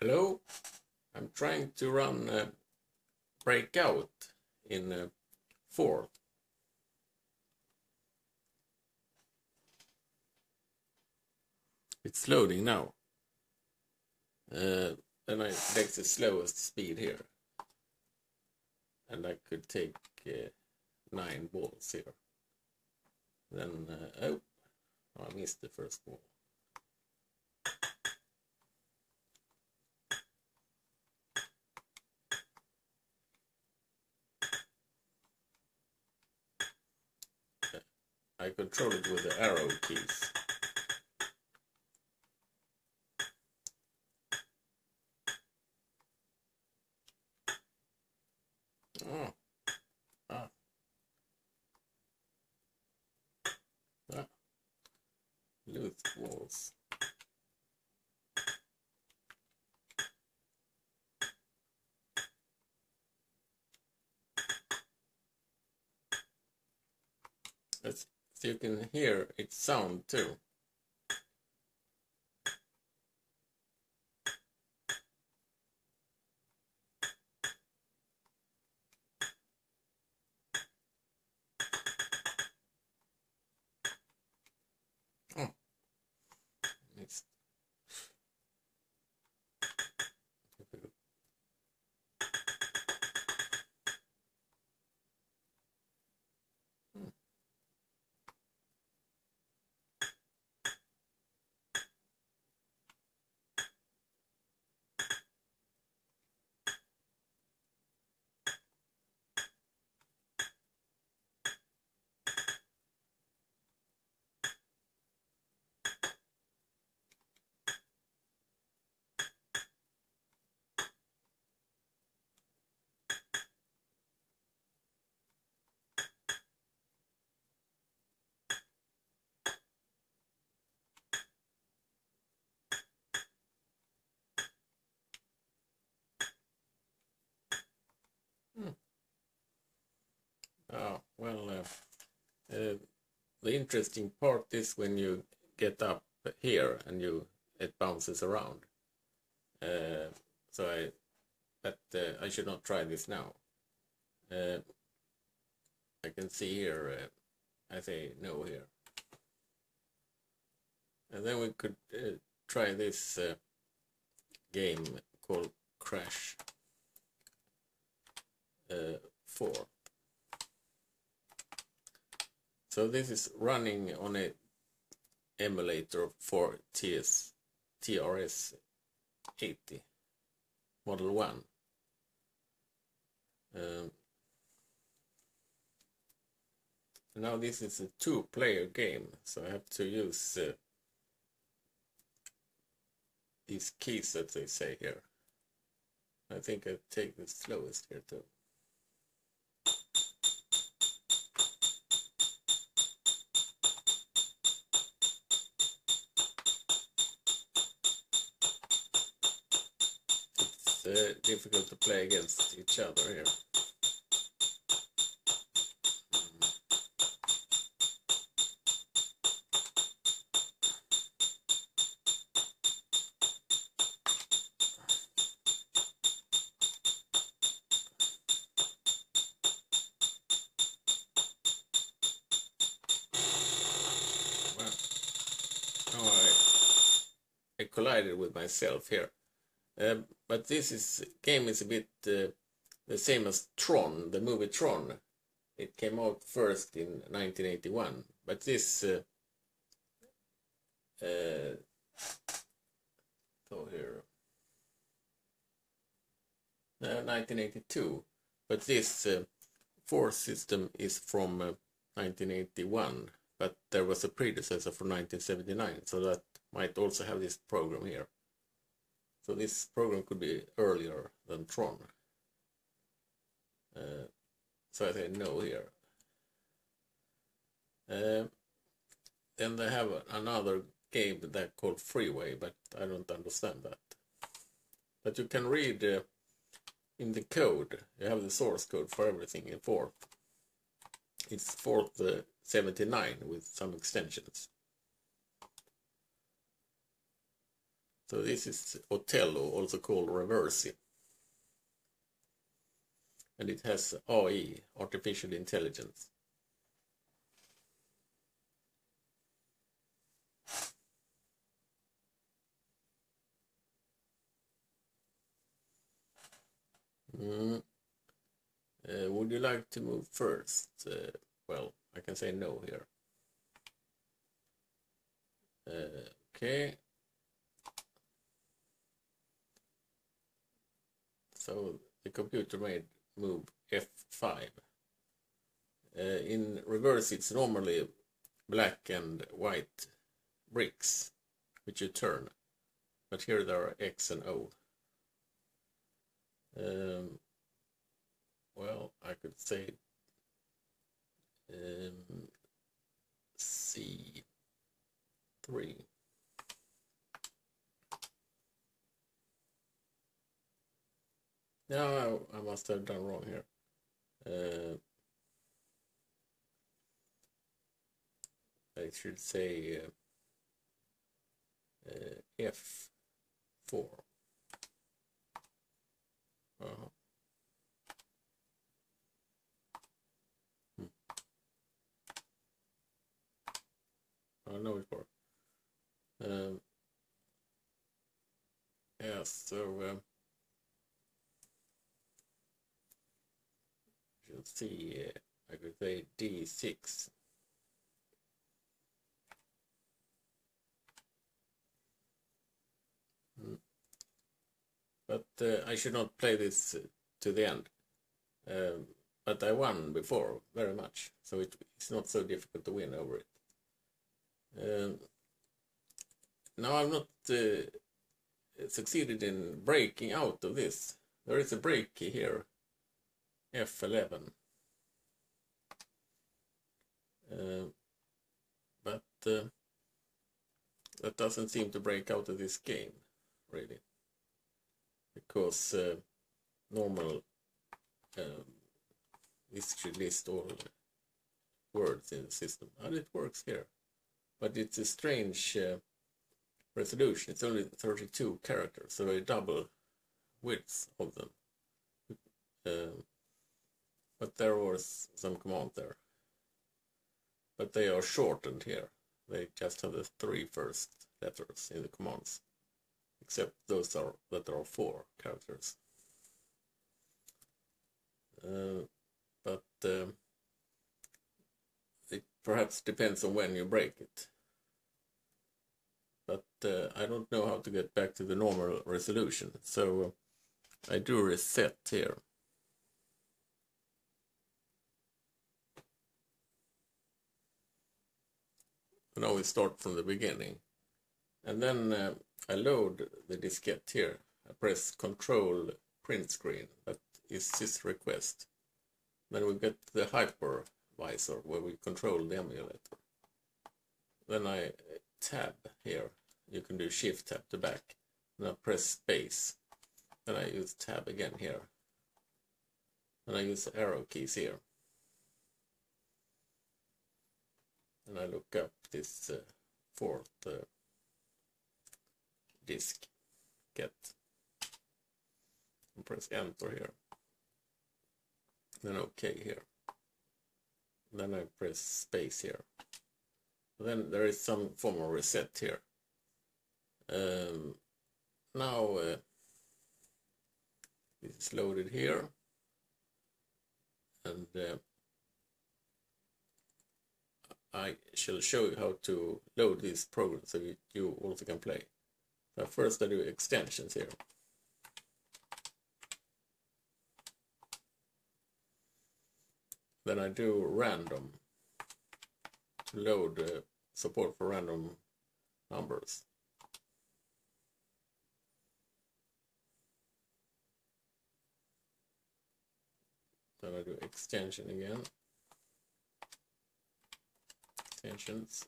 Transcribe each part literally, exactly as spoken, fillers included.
Hello, I'm trying to run uh, breakout in uh, Forth. It's loading now, uh, and I take the slowest speed here, and I could take uh, nine balls here. Then uh, oh, oh, I missed the first ball. I control it with the arrow keys. Oh. Ah. Ah. Loose balls. That's so you can hear its sound too. Oh, missed. Oh, well, uh, uh, the interesting part is when you get up here and you it bounces around. Uh, so I, but uh, I should not try this now. Uh, I can see here, uh, I say no here. And then we could uh, try this uh, game called Crash uh, four. So this is running on a emulator for T R S eighty model one. Um, now this is a two-player game, so I have to use uh, these keys that they say here. I think I take the slowest here too. Uh, difficult to play against each other here. Well, oh, I, I collided with myself here. Um, but this is, game is a bit uh, the same as Tron, the movie Tron. It came out first in nineteen eighty-one, but this uh, uh, go here, no, nineteen eighty-two, but this uh, Forth system is from uh, nineteen eighty-one, but there was a predecessor from nineteen seventy-nine, so that might also have this program here. So this program could be earlier than Tron. Uh, so I say no here. Uh, then they have another game that called Freeway, but I don't understand that. But you can read uh, in the code. You have the source code for everything in Forth. It's Forth uh, seventy-nine with some extensions. So this is Othello, also called Reversi. And it has A I, artificial intelligence. Mm. Uh, would you like to move first? Uh, well, I can say no here. Uh, okay. So the computer made move F five. Uh, in reverse, it's normally black and white bricks, which you turn. But here there are X and O. Um, well, I could say um, C three. No, I, I must have done wrong here. Uh, I should say uh, uh, F four. Uh-huh. hmm. I know it worked. Um, yeah, so um, you'll see, uh, I could say D six. Hmm. But uh, I should not play this to the end. Um, but I won before very much, so it, it's not so difficult to win over it. Um, now I've not uh, succeeded in breaking out of this. There is a break here, F eleven. Uh, but uh, that doesn't seem to break out of this game, really. Because uh, normal, um, this should list all words in the system. And it works here. But it's a strange uh, resolution. It's only thirty-two characters, so a double width of them. Uh, but there was some command there. But they are shortened here. They just have the three first letters in the commands. Except those are that are four characters. Uh, but um, it perhaps depends on when you break it. But uh, I don't know how to get back to the normal resolution, so uh, I do reset here. And now we start from the beginning. And then uh, I load the diskette here. I press Control Print Screen. That is this request. Then we get the hypervisor where we control the emulator. Then I tab here. You can do Shift Tab to back. Then I press Space. Then I use Tab again here. And I use arrow keys here. And I look up this uh, fourth. Uh, disk get and press enter here, then OK here, then I press space here. Then there is some form of reset here. Um, now uh, it's loaded here, and uh, I shall show you how to load these programs so you also can play. First I do extensions here. Then I do random to load uh, support for random numbers. Then I do extension again. Extensions.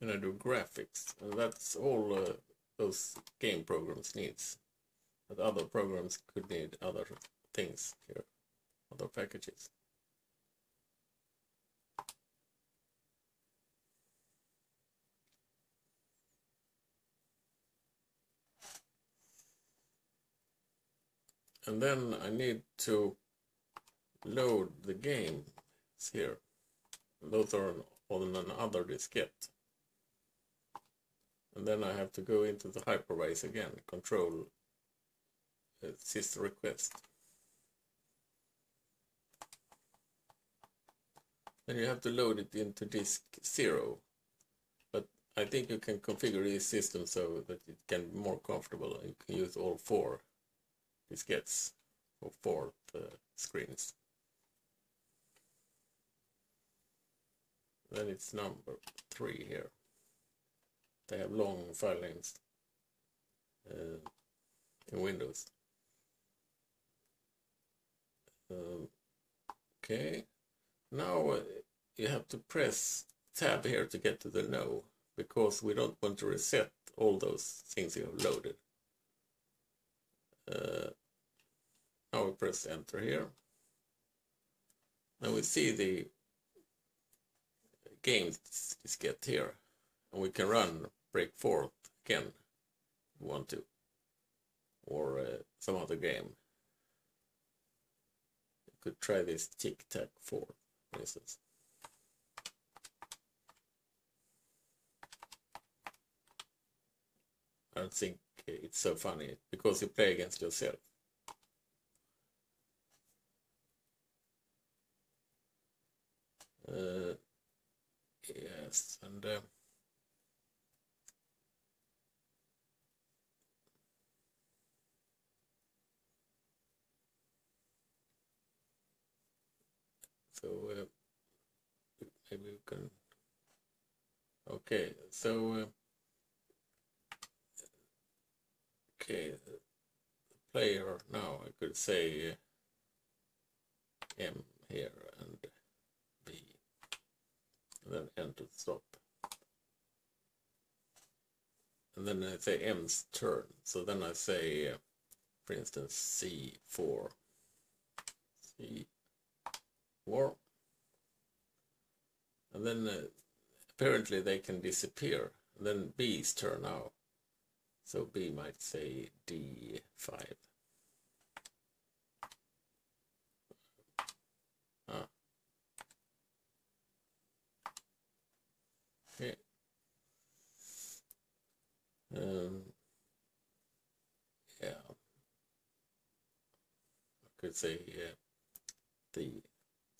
And I do graphics, and that's all uh, those game programs needs. But other programs could need other things here, other packages. and then I need to load the game. It's here. Those are on another diskette. And then I have to go into the hyperbase again, control uh, sys request. Then you have to load it into disk zero. But I think you can configure this system so that it can be more comfortable and you can use all four diskettes or four uh, screens. Then it's number three here. They have long file names uh, in Windows. Um, okay, now uh, you have to press tab here to get to the no, because we don't want to reset all those things you have loaded. Uh, now we press enter here. Now we see the games diskette here, and we can run break Forth again if we want to, or uh, some other game. You could try this Tic Tac Forth, for instance. I don't think it's so funny because you play against yourself. Uh, yes, and uh, so uh, maybe we can. Okay, so. Uh, Okay, the player now, I could say uh, M here and B, and then enter stop. And then I say M's turn, so then I say, uh, for instance, C four. C four. And then uh, apparently they can disappear, and then B's turn now. So B might say D five. Ah. Okay. Um, yeah. I could say uh, D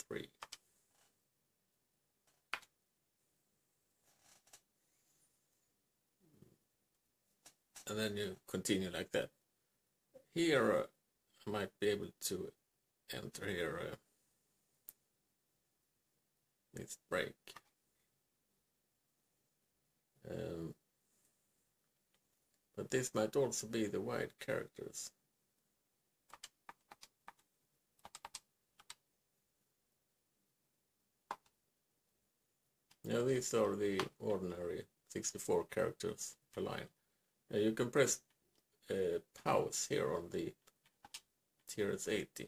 three. And then you continue like that. Here uh, I might be able to enter here uh, this break. Um, but this might also be the wide characters. Now these are the ordinary sixty-four characters per line. Uh, you can press uh, pause here on the T R S eighty.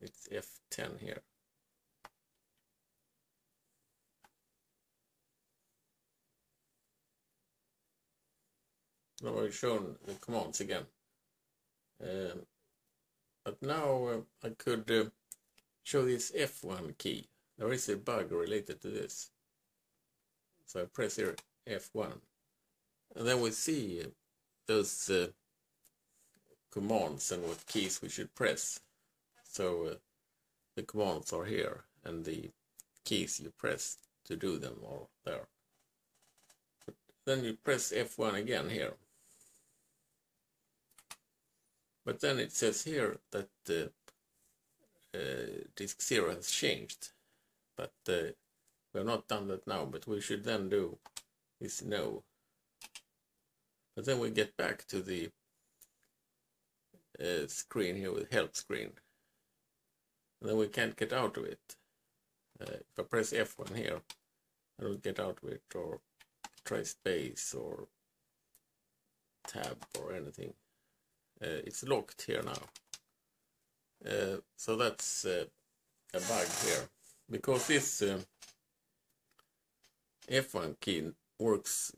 It's F ten here. Now I've shown the commands again. Uh, but now uh, I could uh, show this F one key. There is a bug related to this. So I press here F one. And then we see those uh, commands and what keys we should press. So uh, the commands are here, and the keys you press to do them are there. But then you press F one again here. But then it says here that uh, uh, disk zero has changed. But uh, we have not done that now, but we should then do this no. But then we get back to the uh, screen here with help screen. And then we can't get out of it. Uh, if I press F one here, I don't get out of it, or try space or tab or anything. Uh, it's locked here now. Uh, so that's uh, a bug here. Because this uh, F one key works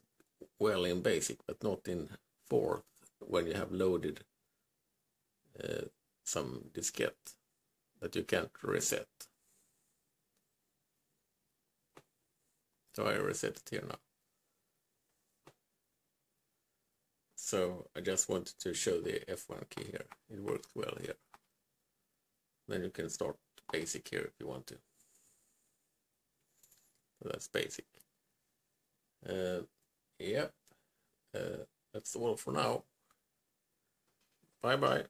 well in BASIC, but not in Forth when you have loaded uh, some diskette that you can't reset. So I reset it here now. So I just wanted to show the F one key here. It works well here. Then you can start basic here if you want to. So that's basic. Uh, yep. Uh, that's all for now. Bye bye.